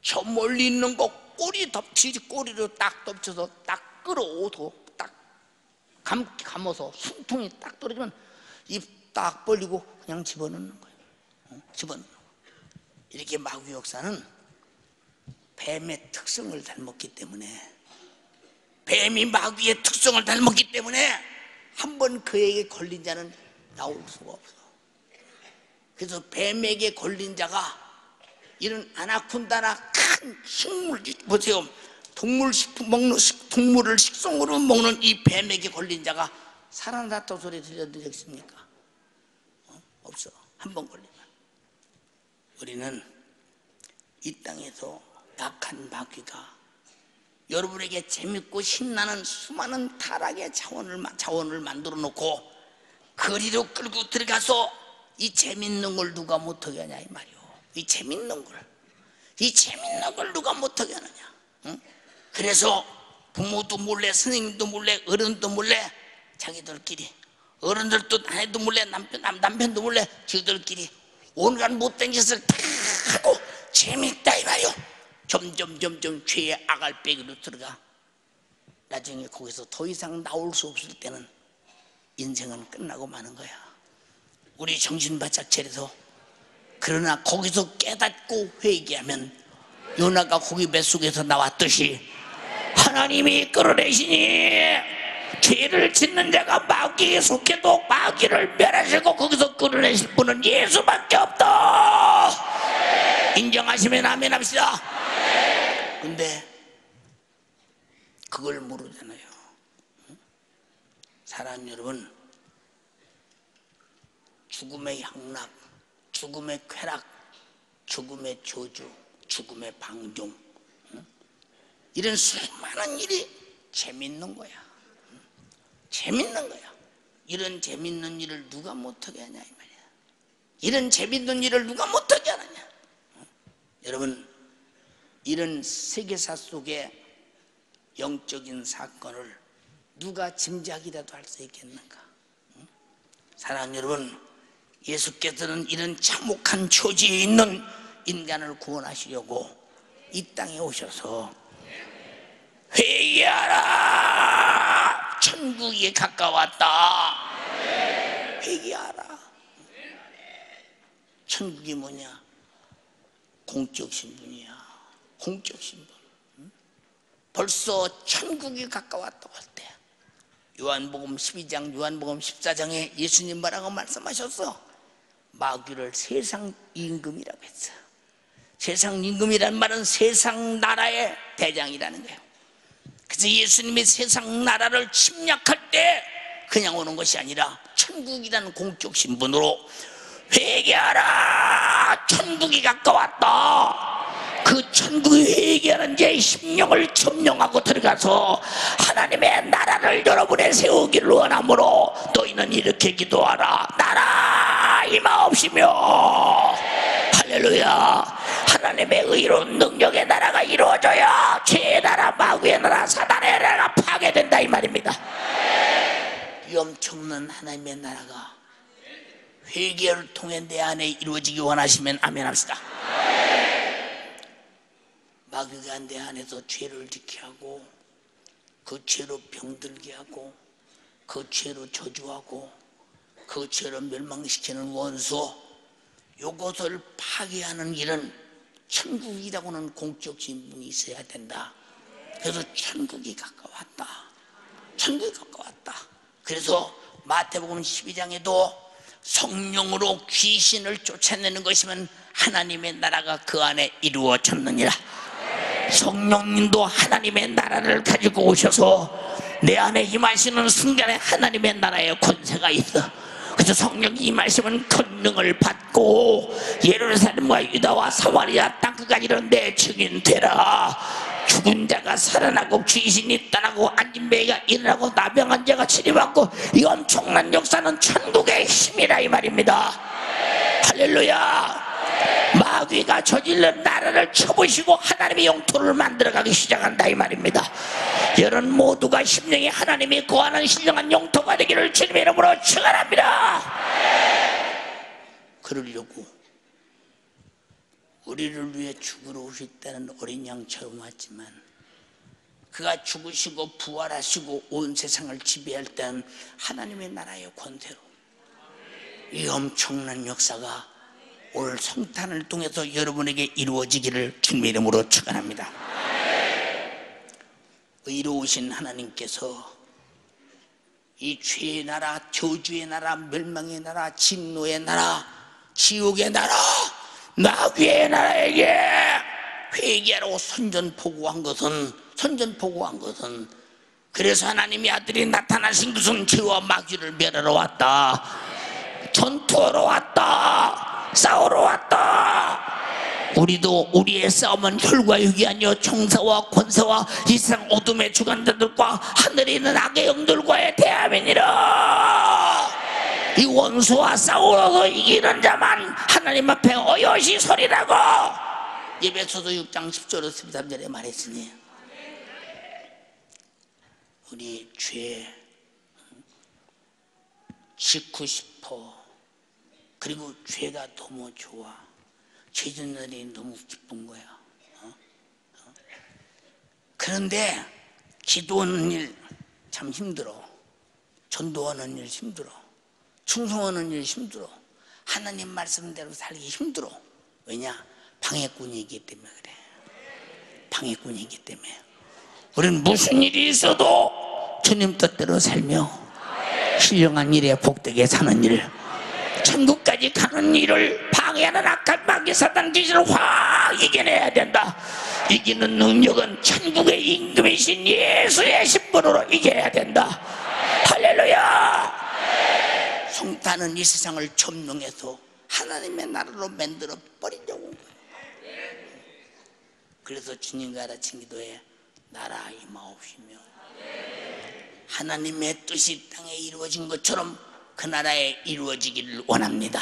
저 멀리 있는 거 꼬리 덮치지, 꼬리로 딱 덮쳐서 딱 끌어오도 딱 감, 감아서 숨통이 딱 떨어지면 입 딱 벌리고 그냥 집어넣는 거예요. 어? 집어넣는 거예요. 이렇게 마귀 역사는 뱀의 특성을 닮았기 때문에, 뱀이 마귀의 특성을 닮았기 때문에 한 번 그에게 걸린 자는 나올 수가 없어. 그래서 뱀에게 걸린 자가 이런 아나콘다나 큰 식물, 보세요. 동물 식품 먹는, 동물을 식성으로 먹는 이 뱀에게 걸린 자가 살아났다고 소리 들려드리겠습니까? 어? 없어. 한 번 걸리면. 우리는 이 땅에서 약한 마귀가 여러분에게 재밌고 신나는 수많은 타락의 자원을, 자원을 만들어 놓고 거리로 끌고 들어가서 이 재밌는 걸 누가 못하게 하냐 이 말이오. 이 재밌는 걸, 이 재밌는 걸 누가 못하게 하느냐. 응? 그래서 부모도 몰래, 선생님도 몰래, 어른도 몰래, 자기들끼리, 어른들도 아내도 몰래, 남편, 남, 남편도 몰래, 저들끼리 온갖 못된 짓을 다 하고 재밌다 이 말이오. 점점 점점 죄의 아갈배기로 들어가 나중에 거기서 더 이상 나올 수 없을 때는 인생은 끝나고 마는 거야. 우리 정신 바짝 차려서, 그러나 거기서 깨닫고 회개하면 요나가 고기 뱃속에서 나왔듯이 하나님이 끌어내시니 죄를 짓는 자가 마귀에 속해도 마귀를 멸하시고 거기서 끌어내실 분은 예수밖에 없다. 인정하시면 아멘 합시다. 근데 그걸 모르잖아요. 사람 여러분, 죽음의 향락, 죽음의 쾌락, 죽음의 저주, 죽음의 방종, 이런 수많은 일이 재밌는 거야. 재밌는 거야. 이런 재밌는 일을 누가 못하게 하냐 이 말이야. 이런 재밌는 일을 누가 못하게 하느냐. 여러분, 이런 세계사 속에 영적인 사건을 누가 짐작이라도 할 수 있겠는가? 응? 사랑하는 여러분, 예수께서는 이런 참혹한 처지에 있는 인간을 구원하시려고 이 땅에 오셔서 회개하라! 천국이 가까웠다! 회개하라! 천국이 뭐냐? 공적 신분이야. 공적 신분. 응? 벌써 천국이 가까웠다고 할 때 요한복음 십이 장, 요한복음 십사 장에 예수님 뭐라고 말씀하셨어? 마귀를 세상 임금이라고 했어. 세상 임금이란 말은 세상 나라의 대장이라는 거예요. 그래서 예수님이 세상 나라를 침략할 때 그냥 오는 것이 아니라 천국이라는 공적 신분으로 회개하라! 천국이 가까웠다! 그 천국이 회개하는 자의 심령을 점령하고 들어가서 하나님의 나라를 여러분의 세우기를 원하므로 너희는 이렇게 기도하라. 나라 임하옵시며. 할렐루야. 하나님의 의로운 능력의 나라가 이루어져야 죄의 나라, 마귀의 나라, 사단의 나라가 파괴된다 이 말입니다. 이 엄청난 하나님의 나라가 회개를 통해 내 안에 이루어지기 원하시면 아멘 합시다. 네. 마귀가 내 안에서 죄를 짓게 하고 그 죄로 병들게 하고 그 죄로 저주하고 그 죄로 멸망시키는 원수, 요것을 파괴하는 일은 천국이라고는 공적 신분이 있어야 된다. 그래서 천국이 가까웠다. 천국이 가까웠다. 그래서 마태복음 십이 장에도 성령으로 귀신을 쫓아내는 것이면 하나님의 나라가 그 안에 이루어졌느니라. 성령님도 하나님의 나라를 가지고 오셔서 내 안에 임하시는 순간에 하나님의 나라의 권세가 있어. 그래서 성령이 임하시면 권능을 받고 예루살렘과 유다와 사마리아 땅끝까지 이런 내 증인 되라. 죽은 자가 살아나고 귀신이 떠나고 안진뱅이가 일어나고 나병한 자가 치료받고 이 엄청난 역사는 천국의 힘이라 이 말입니다. 네. 할렐루야. 네. 마귀가 저질른 나라를 쳐부시고 하나님의 영토를 만들어가기 시작한다 이 말입니다. 네. 여러분 모두가 심령이 하나님이 구하는 신령한 영토가 되기를 주님의 이름으로 축원합니다. 네. 그러려고 우리를 위해 죽으러 오실 때는 어린 양처럼 왔지만 그가 죽으시고 부활하시고 온 세상을 지배할 땐 하나님의 나라의 권세로 이 엄청난 역사가 오늘 성탄을 통해서 여러분에게 이루어지기를 주님의 이름으로 축원합니다. 의로우신 하나님께서 이 죄의 나라, 저주의 나라, 멸망의 나라, 진노의 나라, 지옥의 나라, 마귀의 나라에게 회개하라고 선전포고한 것은 선전포고한 것은 그래서 하나님의 아들이 나타나신 것은 죄와 마귀를 멸하러 왔다. 전투하러 왔다. 싸우러 왔다. 우리도 우리의 싸움은 혈과 육이 아니요 총사와 권세와 이 세상 어둠의 주관자들과 하늘에 있는 악의 영들과의 대함이니라. 이 원수와 싸우러도 이기는 자만 하나님 앞에 어여시 소리라고 에베소서 육 장 십 절에서 십삼 절에 말했으니 우리 죄 짓고 싶어. 그리고 죄가 너무 좋아. 죄 짓는 일이 너무 기쁜 거야. 어? 어? 그런데 기도하는 일 참 힘들어. 전도하는 일 힘들어. 충성하는 일 힘들어. 하나님 말씀대로 살기 힘들어. 왜냐? 방해꾼이기 때문에 그래. 방해꾼이기 때문에. 우리는 무슨 일이 있어도 주님 뜻대로 살며 신령한 일에 복되게 사는 일, 천국까지 가는 일을 방해하는 악한 마귀 사단 귀신을 확 이겨내야 된다. 이기는 능력은 천국의 임금이신 예수의 신분으로 이겨야 된다. 할렐루야. 성탄은 이 세상을 점령해서 하나님의 나라로 만들어 버리려고 온 거예요. 그래서 주님과 가르친 기도에 나라 임하옵시며 하나님의 뜻이 땅에 이루어진 것처럼 그 나라에 이루어지기를 원합니다.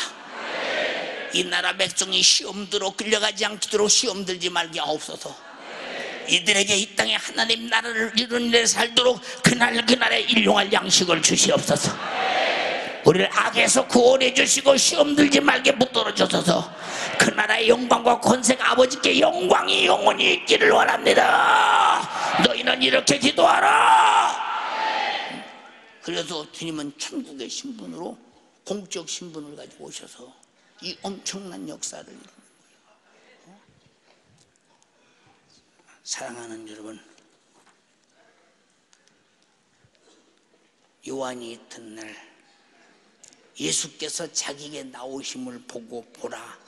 네. 이 나라 백성이 시험들어 끌려가지 않도록 시험들지 말게 하옵소서. 네. 이들에게 이 땅에 하나님 나라를 이루는 데 살도록 그날 그날에 일용할 양식을 주시옵소서. 네. 우리를 악에서 구원해 주시고 시험들지 말게 붙들어 주소서. 그 나라의 영광과 권세가 아버지께 영광이 영원히 있기를 원합니다. 너희는 이렇게 기도하라. 그래서 주님은 천국의 신분으로 공적 신분을 가지고 오셔서 이 엄청난 역사를 이루는 거예요. 사랑하는 여러분, 요한이 이튿날 예수께서 자기에게 나오심을 보고 보라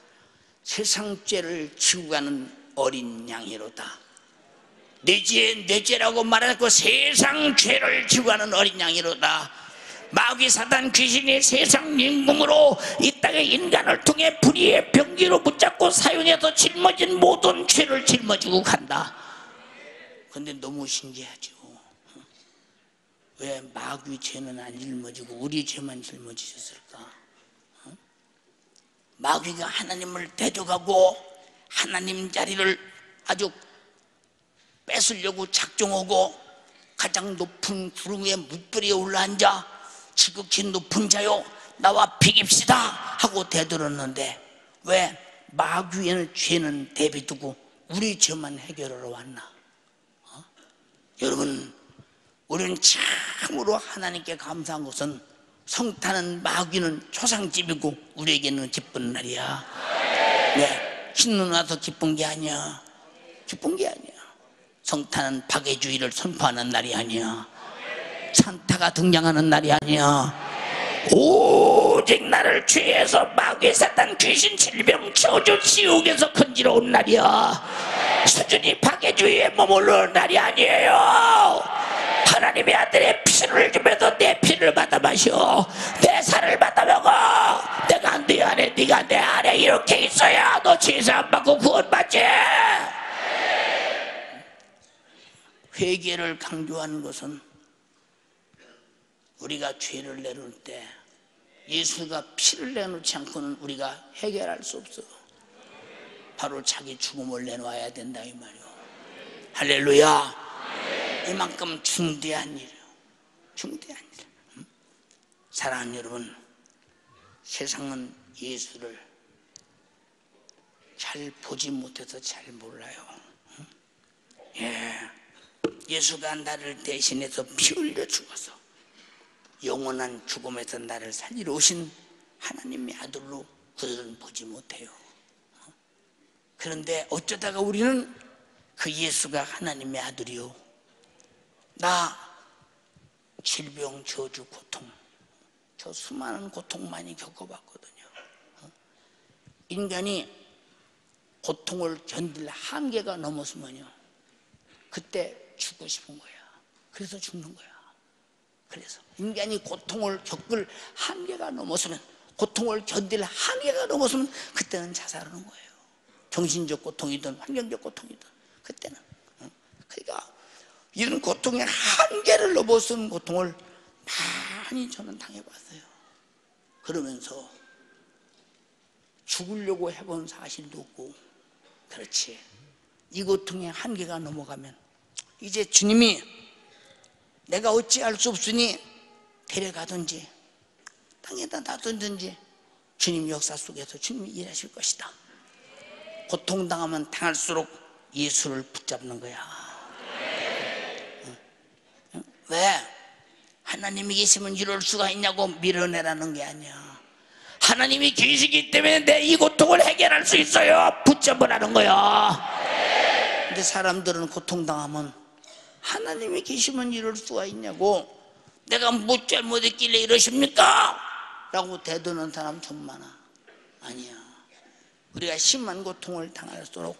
세상 죄를 지고 가는 어린 양이로다. 내 죄, 내 죄라고 말하고 세상 죄를 지고 가는 어린 양이로다. 마귀 사단 귀신이 세상 임금으로 이 땅의 인간을 통해 불의의 병기로 붙잡고 사용해서 짊어진 모든 죄를 짊어지고 간다. 근데 너무 신기하죠. 왜 마귀 죄는 안 짊어지고 우리 죄만 짊어지셨을까? 마귀가 하나님을 데려가고 하나님 자리를 아주 뺏으려고 작정하고 가장 높은 구름 위에 물뿌리에 올라앉아 지극히 높은 자요 나와 비깁시다 하고 대들었는데 왜 마귀의 죄는 대비두고 우리 죄만 해결하러 왔나? 어? 여러분, 우리는 참으로 하나님께 감사한 것은 성탄은 마귀는 초상집이고 우리에게는 기쁜 날이야. 네, 신문 와서 기쁜 게 아니야. 기쁜 게 아니야. 성탄은 박해주의를 선포하는 날이 아니야. 산타가 등장하는 날이 아니야. 오직 나를 죄에서 마귀 사탄 귀신 질병 저주 지옥에서 건지러 온 날이야. 수준이 박해주의에 머무르는 날이 아니에요. 하나님의 아들의 피를 주면서 내 피를 받아 마셔. 내 살을 받아 먹어. 내가 네 안에 네가 내 안에 이렇게 있어야 너 죄사 안 받고 구원 받지. 회개를 강조하는 것은 우리가 죄를 내놓을 때 예수가 피를 내놓지 않고는 우리가 해결할 수 없어. 바로 자기 죽음을 내놓아야 된다 이 말이오. 할렐루야. 이만큼 중대한 일이오. 중대한 일. 응? 사랑하는 여러분, 세상은 예수를 잘 보지 못해서 잘 몰라요. 응? 예. 예수가 나를 대신해서 피 흘려 죽어서 영원한 죽음에서 나를 살리러 오신 하나님의 아들로 그들은 보지 못해요. 그런데 어쩌다가 우리는 그 예수가 하나님의 아들이요, 나 질병, 저주, 고통, 저 수많은 고통 많이 겪어봤거든요. 인간이 고통을 견딜 한계가 넘었으면요, 그때 죽고 싶은 거야. 그래서 죽는 거야. 그래서 인간이 고통을 겪을 한계가 넘었으면, 고통을 견딜 한계가 넘었으면 그때는 자살하는 거예요. 정신적 고통이든 환경적 고통이든 그때는. 그러니까 이런 고통의 한계를 넘어선 고통을 많이 저는 당해봤어요. 그러면서 죽으려고 해본 사실도 없고, 그렇지, 이 고통의 한계가 넘어가면 이제 주님이 내가 어찌할 수 없으니 데려가든지 땅에다 놔둔든지 주님 역사 속에서 주님이 일하실 것이다. 고통당하면 당할수록 예수를 붙잡는 거야. 응? 응? 왜? 하나님이 계시면 이럴 수가 있냐고 밀어내라는 게 아니야. 하나님이 계시기 때문에 내 이 고통을 해결할 수 있어요. 붙잡으라는 거야. 근데 사람들은 고통당하면 하나님이 계시면 이럴 수가 있냐고, 내가 뭐 잘못했길래 이러십니까? 라고 대드는 사람 좀 많아. 아니야. 우리가 심한 고통을 당할수록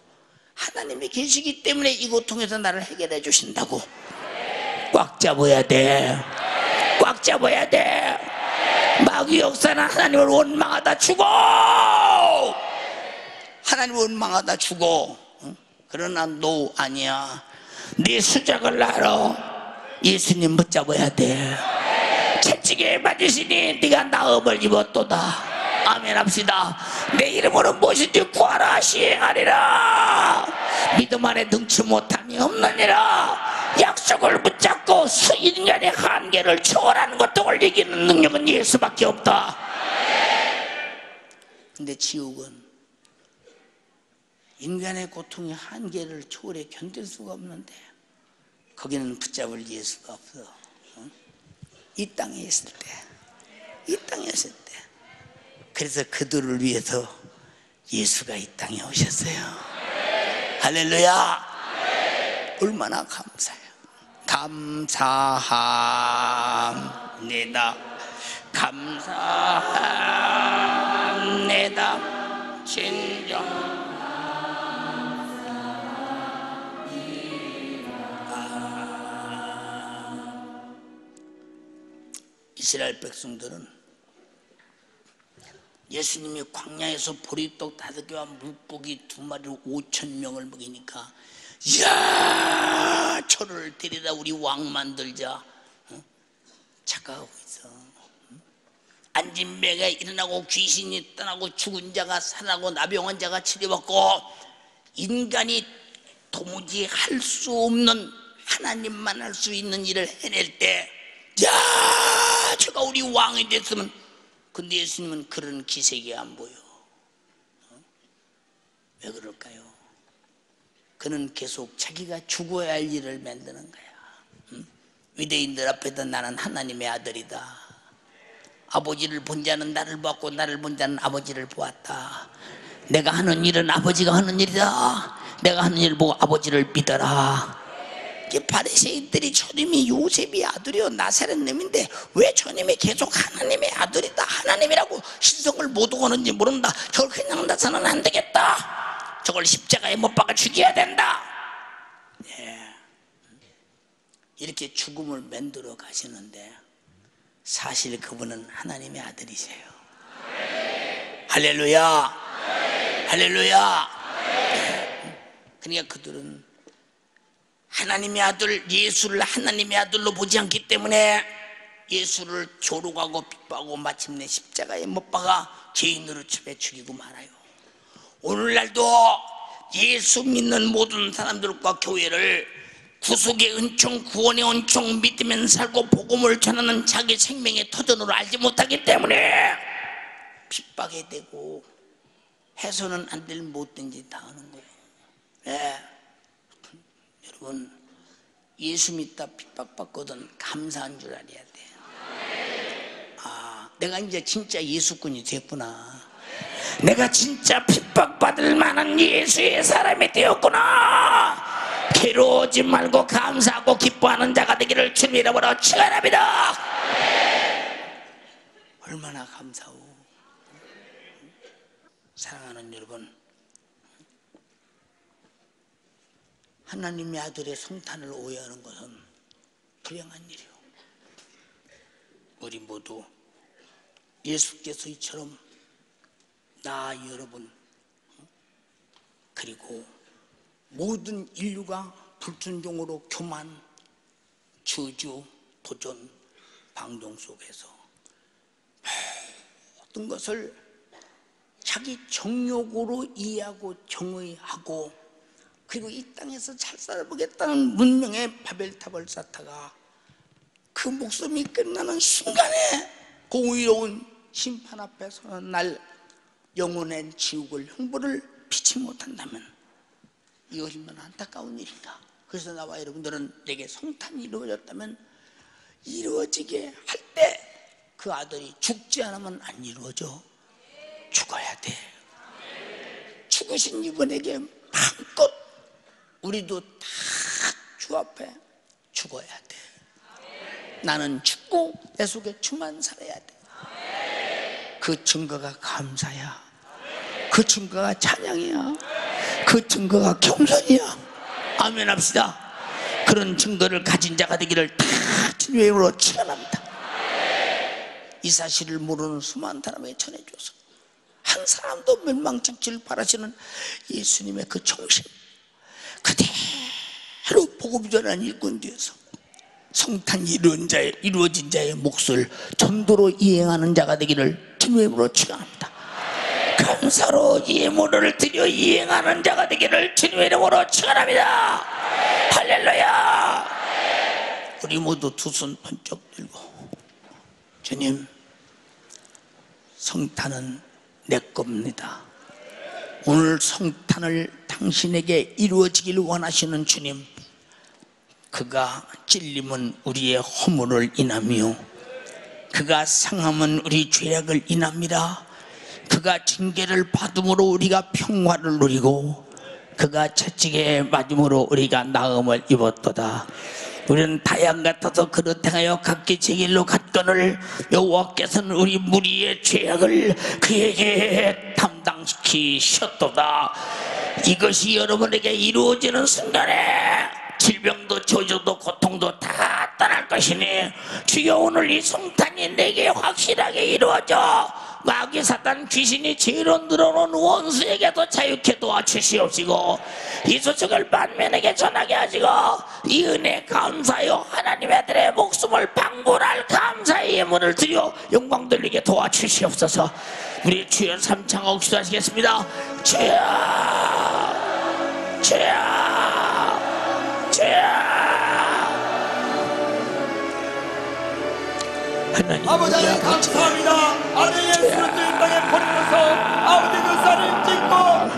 하나님이 계시기 때문에 이 고통에서 나를 해결해 주신다고 꽉 잡아야 돼. 꽉 잡아야 돼. 마귀 역사는 하나님을 원망하다 죽어. 하나님을 원망하다 죽어. 그러나 노, 아니야. 네 수작을 알아. 예수님 붙잡아야 돼. 채찍에 맞으시니 네가 나음을 입었도다. 아멘 합시다. 내 이름으로 무엇인지 구하라 시행하리라. 믿음 안에 능치 못함이 없느니라. 약속을 붙잡고 수 인간의 한계를 초월하는 고통을 이기는 능력은 예수밖에 없다. 근데 지옥은 인간의 고통의 한계를 초월해 견딜 수가 없는데 거기는 붙잡을 예수가 없어. 응? 이 땅에 있을 때, 이 땅에 있을 때. 그래서 그들을 위해서 예수가 이 땅에 오셨어요. 네. 할렐루야. 네. 얼마나 감사해요. 감사합니다. 감사합니다. 진정 감사합니다. 이스라엘 백성들은 예수님이 광야에서 보리떡 다섯 개와 물고기 두 마리로 오천 명을 먹이니까, 이야, 저를 데리다 우리 왕 만들자, 응? 착각하고 있어. 응? 앉은 배가 일어나고 귀신이 떠나고 죽은 자가 살아나고 나병환 자가 치료받고, 인간이 도무지 할 수 없는 하나님만 할 수 있는 일을 해낼 때, 이야, 저가 우리 왕이 됐으면. 근데 예수님은 그런 기색이 안 보여. 어? 왜 그럴까요? 그는 계속 자기가 죽어야 할 일을 만드는 거야. 응? 위대인들 앞에서 나는 하나님의 아들이다. 아버지를 본 자는 나를 보았고 나를 본 자는 아버지를 보았다. 내가 하는 일은 아버지가 하는 일이다. 내가 하는 일을 보고 아버지를 믿어라. 바리새인들이 저님이 요셉의 아들이요 나사렛님인데 왜 저님이 계속 하나님의 아들이다, 하나님이라고 신성을 못 오는지 모른다, 저걸 그냥 나서는 안 되겠다, 저걸 십자가에 못 박아 죽여야 된다, 예. 이렇게 죽음을 만들어 가시는데 사실 그분은 하나님의 아들이세요. 네. 할렐루야. 네. 할렐루야. 네. 그러니까 그들은 하나님의 아들 예수를 하나님의 아들로 보지 않기 때문에 예수를 조롱하고 핍박하고 마침내 십자가에 못 박아 죄인으로 처벌해 죽이고 말아요. 오늘날도 예수 믿는 모든 사람들과 교회를 구속의 은총, 구원의 은총 믿으면 살고 복음을 전하는 자기 생명의 터전으로 알지 못하기 때문에 핍박이 되고 해서는 안 될 못된 짓 다 하는 거예요. 네. 여러분, 예수 믿다 핍박받거든 감사한 줄 알아야 돼. 아, 내가 이제 진짜 예수꾼이 됐구나. 내가 진짜 핍박받을 만한 예수의 사람이 되었구나. 괴로워하지 말고 감사하고 기뻐하는 자가 되기를 주님 이름으로 축원합니다. 얼마나 감사하오. 사랑하는 여러분, 하나님의 아들의 성탄을 오해하는 것은 불행한 일이요, 우리 모두 예수께서 이처럼 나 여러분 그리고 모든 인류가 불순종으로 교만, 저주, 도전, 방종 속에서 모든 것을 자기 정욕으로 이해하고 정의하고 그리고 이 땅에서 잘 살아보겠다는 문명의 바벨탑을 쌓다가 그 목숨이 끝나는 순간에 공의로운 심판 앞에 서는 날 영혼의 지옥을 형벌을 피치 못한다면 이 얼마나 안타까운 일인가. 그래서 나와 여러분들은 내게 성탄이 이루어졌다면 이루어지게 할 때 그 아들이 죽지 않으면 안 이루어져. 죽어야 돼. 죽으신 이분에게 마음껏 우리도 다 주 앞에 죽어야 돼. 나는 죽고 내 속에 주만 살아야 돼. 그 증거가 감사야. 그 증거가 찬양이야. 그 증거가 경선이야. 아멘 합시다. 그런 증거를 가진 자가 되기를 다 주님의 이름으로 축원합니다. 이 사실을 모르는 수많은 사람에게 전해줘서 한 사람도 멸망치기를 바라시는 예수님의 그 정신 그대로 복음 전하는 일꾼 뒤에서 성탄이 이루어진 자의, 이루어진 자의 몫을 전도로 이행하는 자가 되기를 주님의 이름으로 축원합니다. 감사로 예물을 드려 이행하는 자가 되기를 주님의 이름으로 축원합니다. 할렐루야. 우리 모두 두 손 번쩍 들고 주님, 성탄은 내 겁니다. 오늘 성탄을 당신에게 이루어지길 원하시는 주님, 그가 찔림은 우리의 허물을 인하며 그가 상함은 우리 죄악을 인함이라. 그가 징계를 받음으로 우리가 평화를 누리고 그가 채찍에 맞음으로 우리가 나음을 입었도다. 우리는 다양 같아서 그렇다 하여 각기 제 길로 갔거늘 여호와께서는 우리 무리의 죄악을 그에게 담당시키셨도다. 이것이 여러분에게 이루어지는 순간에 질병도 저주도 고통도 다 떠날 것이니 주여 오늘 이 성탄이 내게 확실하게 이루어져 마귀 사탄 귀신이 죄로 늘어놓은 원수에게도 자유케 도와주시옵시고 이 소식을 만면에게 전하게 하시고 이 은혜 감사요 하나님의 아들의 목숨을 방불할 감사의 예물을 드려 영광 돌리게 도와주시옵소서. 우리 주여 삼창하고 기도하시겠습니다. 주여 주여 주여 아버지 감사합니다. 아들 예수를 이 땅에 보내면서 아버지 눈살을 찢고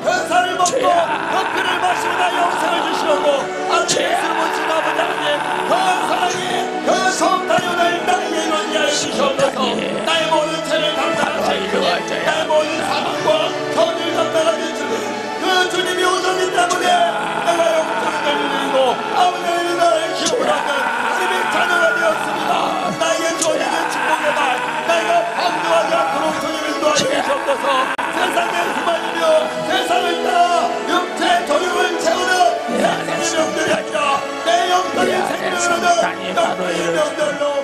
현사를 먹고 커피를 마시며 영생을 주시옵고 아들 예수를 모신 아버지 하나님 그 사랑이 그 성탄이 오늘 나에게 이루어지게 하여 주시옵소서. 나의 모든 죄를 담당하시고 나의 모든 사망과 저주를 담당하시는 주님, 그 주님이 오셨기 때문에 내가 영생을 드리고 아버지 하나님 나를 기억을 하는 주님의 자녀가 되었습니다. 나에게 주어진 내가 방도하지 않도록 주님을 도와주시옵소서. 세상의 희망이며 세상을 따라 육체의 저녁을 채우는 세상의 명절이 아니라 내 영혼이 생명을 얻어 영혼의 명절로